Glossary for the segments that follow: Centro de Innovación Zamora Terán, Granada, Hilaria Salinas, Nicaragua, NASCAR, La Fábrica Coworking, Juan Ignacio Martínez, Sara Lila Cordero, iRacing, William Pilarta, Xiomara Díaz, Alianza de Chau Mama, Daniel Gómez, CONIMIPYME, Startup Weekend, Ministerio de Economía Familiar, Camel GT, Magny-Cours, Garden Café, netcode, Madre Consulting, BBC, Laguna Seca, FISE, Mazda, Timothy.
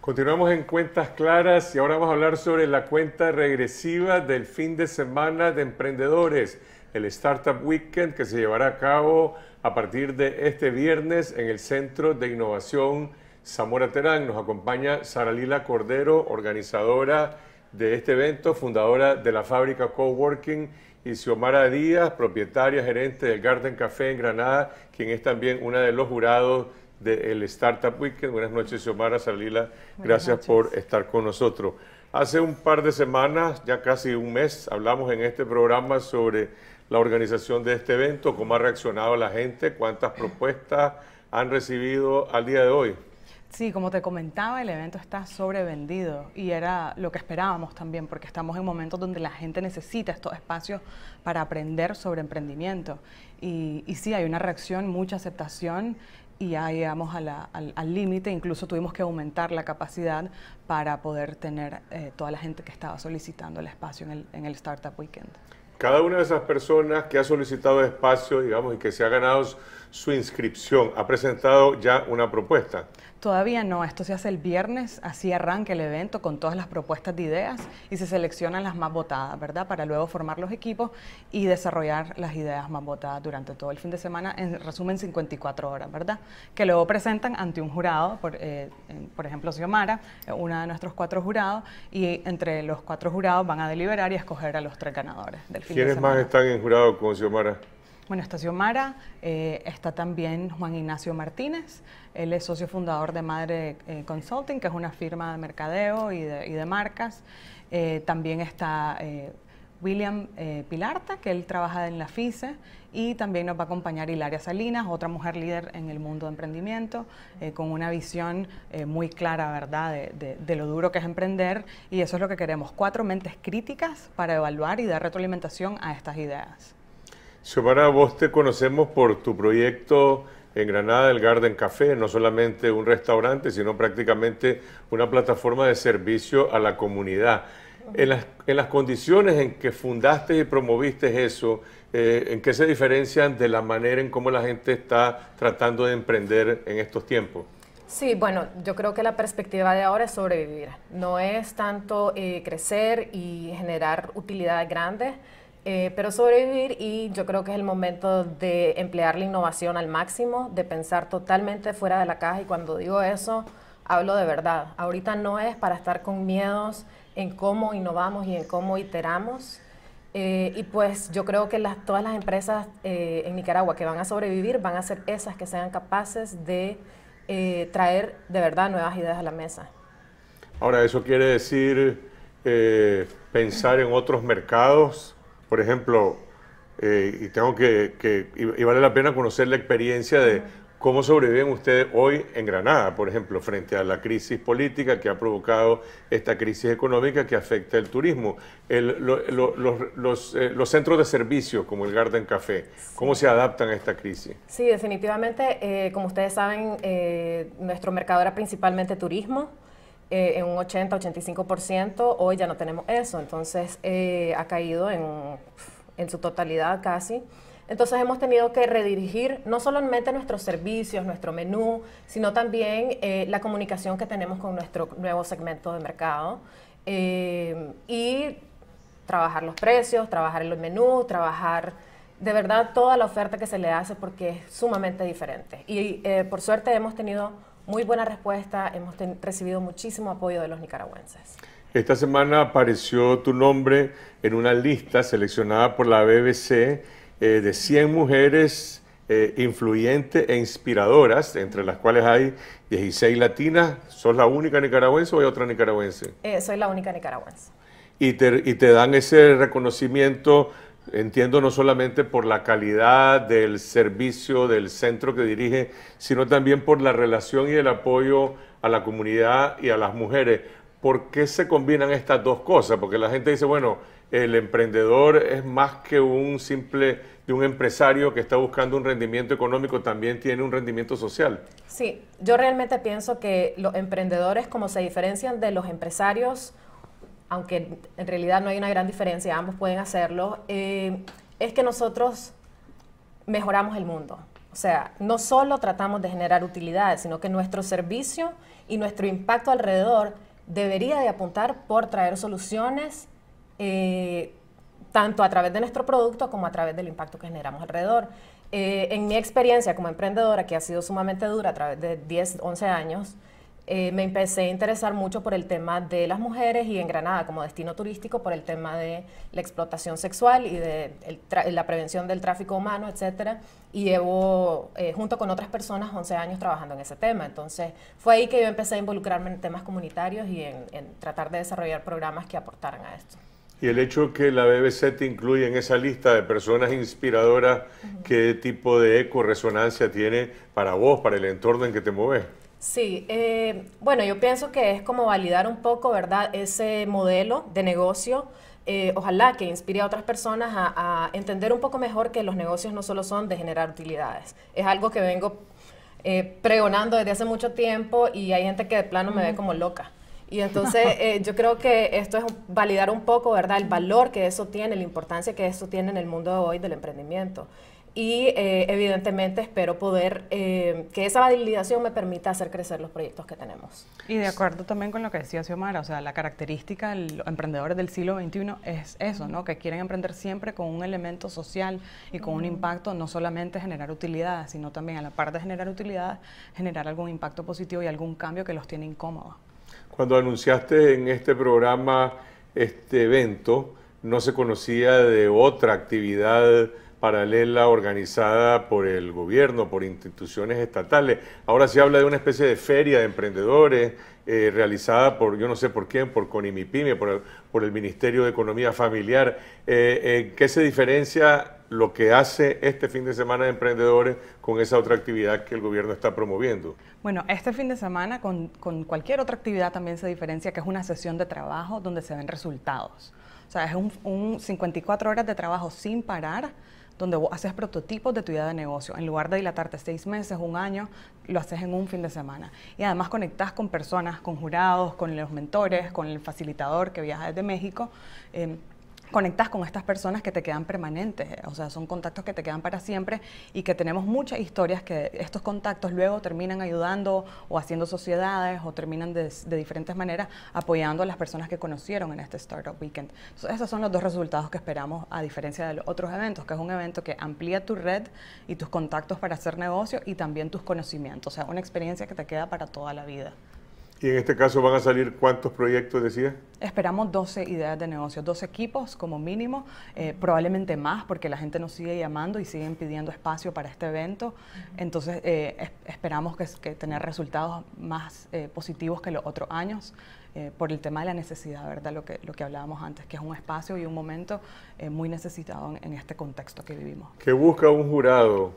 Continuamos en Cuentas Claras y ahora vamos a hablar sobre la cuenta regresiva del fin de semana de emprendedores, el Startup Weekend, que se llevará a cabo a partir de este viernes en el Centro de Innovación Zamora Terán. Nos acompaña Sara Lila Cordero, organizadora de este evento, fundadora de La Fábrica Coworking, y Xiomara Díaz, propietaria, gerente del Garden Café en Granada, quien es también una de los jurados del Startup Weekend. Buenas noches, Xiomara, Sara Lila. Gracias por estar con nosotros. Hace un par de semanas, ya casi un mes, hablamos en este programa sobre la organización de este evento, cómo ha reaccionado la gente, cuántas propuestas han recibido al día de hoy. Sí, como te comentaba, el evento está sobrevendido y era lo que esperábamos también, porque estamos en momentos donde la gente necesita estos espacios para aprender sobre emprendimiento. Y sí, hay una reacción, mucha aceptación, y ya llegamos al límite. Incluso tuvimos que aumentar la capacidad para poder tener toda la gente que estaba solicitando el espacio en el Startup Weekend. Cada una de esas personas que ha solicitado espacio, digamos, y que se ha ganado su inscripción, ¿ha presentado ya una propuesta? Todavía no, esto se hace el viernes, así arranca el evento con todas las propuestas de ideas y se seleccionan las más votadas, ¿verdad? Para luego formar los equipos y desarrollar las ideas más votadas durante todo el fin de semana, en resumen 54 horas, ¿verdad? Que luego presentan ante un jurado, por ejemplo Xiomara, una de nuestros 4 jurados, y entre los 4 jurados van a deliberar y escoger a los 3 ganadores del fin de semana. ¿Quiénes más están en jurado con Xiomara? Bueno, está Xiomara, está también Juan Ignacio Martínez, él es socio fundador de Madre Consulting, que es una firma de mercadeo y de marcas. También está William Pilarta, que él trabaja en la FISE, y también nos va a acompañar Hilaria Salinas, otra mujer líder en el mundo de emprendimiento, con una visión muy clara, ¿verdad?, de lo duro que es emprender, y eso es lo que queremos, 4 mentes críticas para evaluar y dar retroalimentación a estas ideas. Xiomara, vos te conocemos por tu proyecto en Granada, el Garden Café, no solamente un restaurante, sino prácticamente una plataforma de servicio a la comunidad. En las condiciones en que fundaste y promoviste eso, ¿en qué se diferencian de la manera en cómo la gente está tratando de emprender en estos tiempos? Sí, bueno, yo creo que la perspectiva de ahora es sobrevivir. No es tanto crecer y generar utilidades grandes, pero sobrevivir, y yo creo que es el momento de emplear la innovación al máximo, de pensar totalmente fuera de la caja, y cuando digo eso, hablo de verdad. Ahorita no es para estar con miedos en cómo innovamos y en cómo iteramos, y pues yo creo que todas las empresas en Nicaragua que van a sobrevivir van a ser esas que sean capaces de traer de verdad nuevas ideas a la mesa. Ahora, eso quiere decir pensar en otros mercados. Por ejemplo, y vale la pena conocer la experiencia de cómo sobreviven ustedes hoy en Granada, por ejemplo, frente a la crisis política que ha provocado esta crisis económica que afecta el turismo. Los centros de servicio como el Garden Café, ¿cómo se adaptan a esta crisis? Sí, definitivamente, como ustedes saben, nuestro mercado era principalmente turismo. En un 80-85%, hoy ya no tenemos eso, entonces ha caído en su totalidad casi. Entonces hemos tenido que redirigir no solamente nuestros servicios, nuestro menú, sino también la comunicación que tenemos con nuestro nuevo segmento de mercado, y trabajar los precios, trabajar el menú, trabajar de verdad toda la oferta que se le hace, porque es sumamente diferente. Y por suerte hemos tenido muy buena respuesta, hemos recibido muchísimo apoyo de los nicaragüenses. Esta semana apareció tu nombre en una lista seleccionada por la BBC de 100 mujeres influyentes e inspiradoras, entre las cuales hay 16 latinas. ¿Sos la única nicaragüense o hay otra nicaragüense? Soy la única nicaragüense. Y te dan ese reconocimiento, entiendo, no solamente por la calidad del servicio del centro que dirige, sino también por la relación y el apoyo a la comunidad y a las mujeres. ¿Por qué se combinan estas dos cosas? Porque la gente dice, bueno, el emprendedor es más que un empresario que está buscando un rendimiento económico, también tiene un rendimiento social. Sí, yo realmente pienso que los emprendedores, como se diferencian de los empresarios, aunque en realidad no hay una gran diferencia, ambos pueden hacerlo, es que nosotros mejoramos el mundo. O sea, no solo tratamos de generar utilidades, sino que nuestro servicio y nuestro impacto alrededor debería de apuntar por traer soluciones tanto a través de nuestro producto como a través del impacto que generamos alrededor. En mi experiencia como emprendedora, que ha sido sumamente dura a través de 10, 11 años, me empecé a interesar mucho por el tema de las mujeres y en Granada como destino turístico por el tema de la explotación sexual y de la prevención del tráfico humano, etcétera. Y llevo, junto con otras personas, 11 años trabajando en ese tema. Entonces, fue ahí que yo empecé a involucrarme en temas comunitarios y en tratar de desarrollar programas que aportaran a esto. Y el hecho que la BBC te incluye en esa lista de personas inspiradoras, ¿qué tipo de ecoresonancia tiene para vos, para el entorno en que te mueves? Sí, bueno, yo pienso que es como validar un poco, ¿verdad?, ese modelo de negocio. Ojalá que inspire a otras personas a entender un poco mejor que los negocios no solo son de generar utilidades. Es algo que vengo pregonando desde hace mucho tiempo y hay gente que de plano me ve como loca. Y entonces yo creo que esto es validar un poco, ¿verdad?, el valor que eso tiene, la importancia que eso tiene en el mundo de hoy del emprendimiento. Y evidentemente espero poder que esa validación me permita hacer crecer los proyectos que tenemos. Y de acuerdo también con lo que decía Xiomara, o sea, la característica de los emprendedores del siglo XXI es eso, ¿no? Que quieren emprender siempre con un elemento social y con un impacto, no solamente generar utilidades, sino también a la par de generar utilidades, generar algún impacto positivo y algún cambio que los tiene incómodos. Cuando anunciaste en este programa este evento, no se conocía de otra actividad paralela organizada por el gobierno, por instituciones estatales. Ahora se habla de una especie de feria de emprendedores realizada por, yo no sé por quién, por CONIMIPYME, por el Ministerio de Economía Familiar. ¿Qué se diferencia lo que hace este fin de semana de emprendedores con esa otra actividad que el gobierno está promoviendo? Bueno, este fin de semana con cualquier otra actividad también se diferencia, que es una sesión de trabajo donde se ven resultados. O sea, es un 54 horas de trabajo sin parar, donde vos haces prototipos de tu idea de negocio. En lugar de dilatarte 6 meses, 1 año, lo haces en un fin de semana. Y además conectás con personas, con jurados, con los mentores, con el facilitador que viaja desde México. Conectás con estas personas que te quedan permanentes, o sea, son contactos que te quedan para siempre y que tenemos muchas historias que estos contactos luego terminan ayudando o haciendo sociedades o terminan de diferentes maneras apoyando a las personas que conocieron en este Startup Weekend. Entonces, esos son los dos resultados que esperamos, a diferencia de los otros eventos, que es un evento que amplía tu red y tus contactos para hacer negocio y también tus conocimientos, o sea, una experiencia que te queda para toda la vida. ¿Y en este caso van a salir cuántos proyectos, decía? Esperamos 12 ideas de negocio, 12 equipos como mínimo, probablemente más porque la gente nos sigue llamando y siguen pidiendo espacio para este evento. Entonces esperamos que tener resultados más positivos que los otros años por el tema de la necesidad, ¿verdad? Lo que hablábamos antes, que es un espacio y un momento muy necesitado en este contexto que vivimos. ¿Qué busca un jurado,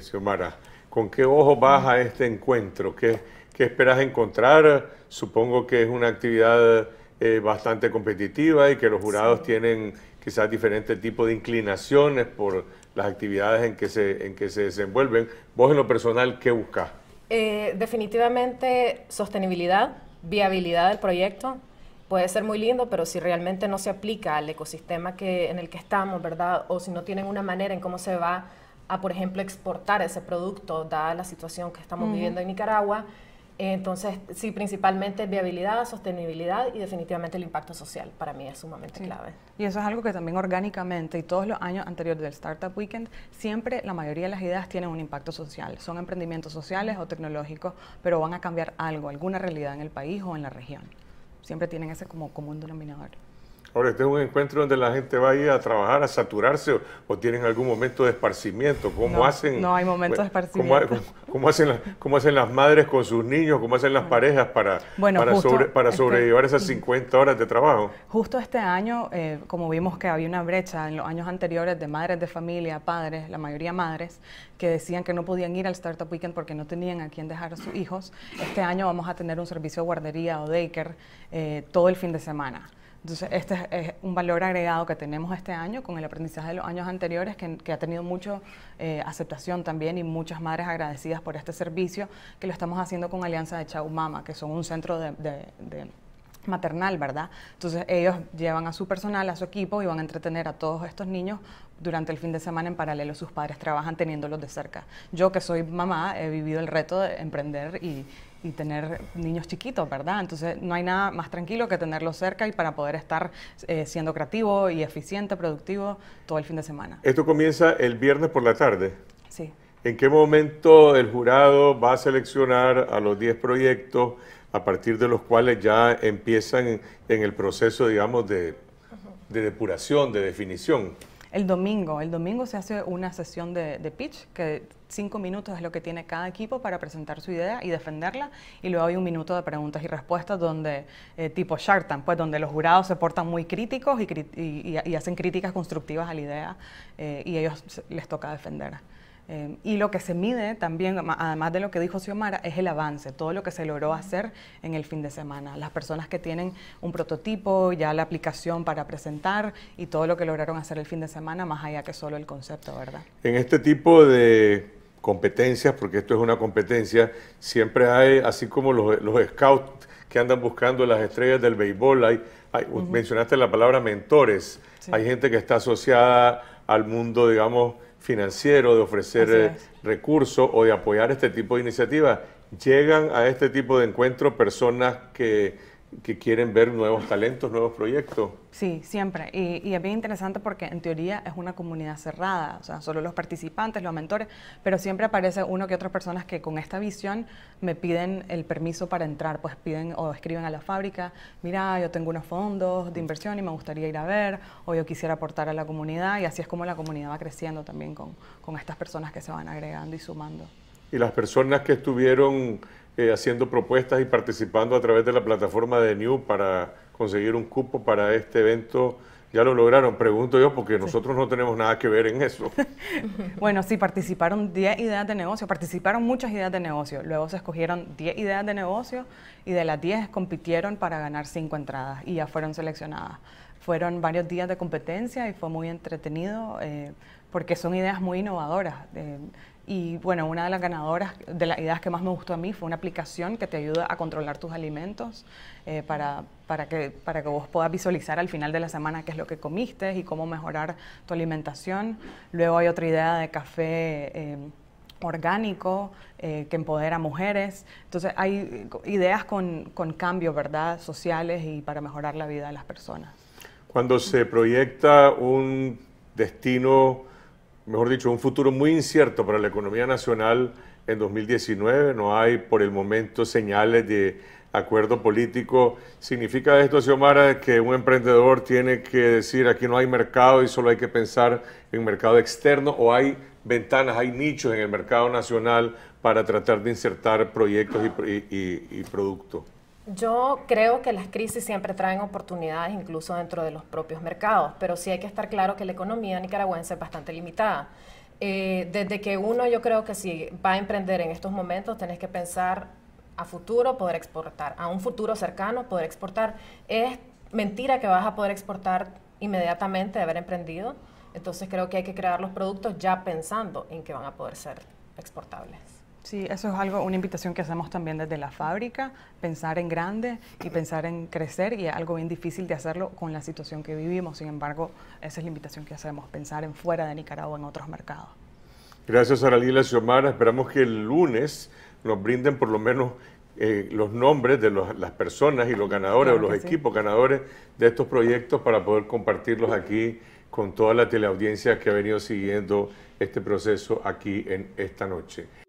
Xiomara? ¿Con qué ojo vas a este encuentro? ¿Qué esperas encontrar? Supongo que es una actividad bastante competitiva y que los jurados tienen quizás diferentes tipos de inclinaciones por las actividades en que se desenvuelven. Vos en lo personal, ¿qué buscas? Definitivamente sostenibilidad, viabilidad del proyecto. Puede ser muy lindo, pero si realmente no se aplica al ecosistema en el que estamos, ¿verdad? O si no tienen una manera en cómo se va a, por ejemplo, exportar ese producto, dada la situación que estamos viviendo en Nicaragua. Entonces, sí, principalmente viabilidad, sostenibilidad y definitivamente el impacto social para mí es sumamente clave. Y eso es algo que también orgánicamente y todos los años anteriores del Startup Weekend, siempre la mayoría de las ideas tienen un impacto social. Son emprendimientos sociales o tecnológicos, pero van a cambiar algo, alguna realidad en el país o en la región. Siempre tienen ese como común denominador. Ahora, ¿este es un encuentro donde la gente va a ir a trabajar, a saturarse o tienen algún momento de esparcimiento? ¿Cómo hacen? No hay momentos de esparcimiento. ¿Cómo hacen las madres con sus niños? ¿Cómo hacen las parejas para sobrellevar esas 50 horas de trabajo? Justo este año, como vimos que había una brecha en los años anteriores de madres de familia, padres, la mayoría madres, que decían que no podían ir al Startup Weekend porque no tenían a quién dejar a sus hijos. Este año vamos a tener un servicio de guardería o daycare todo el fin de semana. Entonces, este es un valor agregado que tenemos este año con el aprendizaje de los años anteriores que ha tenido mucha aceptación también y muchas madres agradecidas por este servicio que lo estamos haciendo con Alianza de Chau Mama, que son un centro de maternal, ¿verdad? Entonces ellos llevan a su personal, a su equipo, y van a entretener a todos estos niños durante el fin de semana en paralelo. Sus padres trabajan teniéndolos de cerca. Yo, que soy mamá, he vivido el reto de emprender y tener niños chiquitos, ¿verdad? Entonces no hay nada más tranquilo que tenerlos cerca y para poder estar siendo creativo y eficiente, productivo todo el fin de semana. Esto comienza el viernes por la tarde. Sí. ¿En qué momento el jurado va a seleccionar a los 10 proyectos a partir de los cuales ya empiezan en el proceso, digamos, de depuración, de definición? El domingo se hace una sesión de pitch, que 5 minutos es lo que tiene cada equipo para presentar su idea y defenderla, y luego hay 1 minuto de preguntas y respuestas donde, tipo Shark Tank, pues donde los jurados se portan muy críticos y hacen críticas constructivas a la idea, y a ellos les toca defenderla. Y lo que se mide también, además de lo que dijo Xiomara, es el avance, todo lo que se logró hacer en el fin de semana. Las personas que tienen un prototipo, ya la aplicación para presentar y todo lo que lograron hacer el fin de semana, más allá que solo el concepto, ¿verdad? En este tipo de competencias, porque esto es una competencia, siempre hay, así como los scouts que andan buscando las estrellas del béisbol, mencionaste la palabra mentores, sí. Hay gente que está asociada al mundo, digamos, financiero, de ofrecer recursos o de apoyar este tipo de iniciativas. ¿Llegan a este tipo de encuentros personas que quieren ver nuevos talentos, nuevos proyectos? Sí, siempre. Y es bien interesante porque en teoría es una comunidad cerrada, o sea, solo los participantes, los mentores, pero siempre aparece uno que otras personas que con esta visión me piden el permiso para entrar, pues piden o escriben a la fábrica, mira, yo tengo unos fondos de inversión y me gustaría ir a ver, o yo quisiera aportar a la comunidad, y así es como la comunidad va creciendo también con estas personas que se van agregando y sumando. Y las personas que estuvieron haciendo propuestas y participando a través de la plataforma de New para conseguir un cupo para este evento, ya lo lograron, pregunto yo, porque nosotros no tenemos nada que ver en eso. Bueno, sí, participaron 10 ideas de negocio, participaron muchas ideas de negocio, luego se escogieron 10 ideas de negocio y de las 10 compitieron para ganar 5 entradas y ya fueron seleccionadas. Fueron varios días de competencia y fue muy entretenido porque son ideas muy innovadoras. Y bueno, una de las ganadoras, de las ideas que más me gustó a mí, fue una aplicación que te ayuda a controlar tus alimentos para que vos puedas visualizar al final de la semana qué es lo que comiste y cómo mejorar tu alimentación. Luego hay otra idea de café orgánico que empodera a mujeres. Entonces hay ideas con cambios, ¿verdad?, sociales y para mejorar la vida de las personas. Cuando se proyecta un destino, mejor dicho, un futuro muy incierto para la economía nacional en 2019, no hay por el momento señales de acuerdo político. ¿Significa esto, Xiomara, que un emprendedor tiene que decir aquí no hay mercado y solo hay que pensar en mercado externo, o hay ventanas, hay nichos en el mercado nacional para tratar de insertar proyectos y productos? Yo creo que las crisis siempre traen oportunidades incluso dentro de los propios mercados, pero sí hay que estar claro que la economía nicaragüense es bastante limitada. Desde que uno, yo creo que si va a emprender en estos momentos, tenés que pensar a futuro, poder exportar, a un futuro cercano, poder exportar. Es mentira que vas a poder exportar inmediatamente de haber emprendido, entonces creo que hay que crear los productos ya pensando en que van a poder ser exportables. Sí, eso es algo, una invitación que hacemos también desde la fábrica, pensar en grande y pensar en crecer, y es algo bien difícil de hacerlo con la situación que vivimos. Sin embargo, esa es la invitación que hacemos, pensar en fuera de Nicaragua, en otros mercados. Gracias, Sara Lila, Xiomara. Esperamos que el lunes nos brinden por lo menos los nombres de las personas y los ganadores, claro, o los equipos ganadores de estos proyectos para poder compartirlos aquí con toda la teleaudiencia que ha venido siguiendo este proceso aquí en esta noche.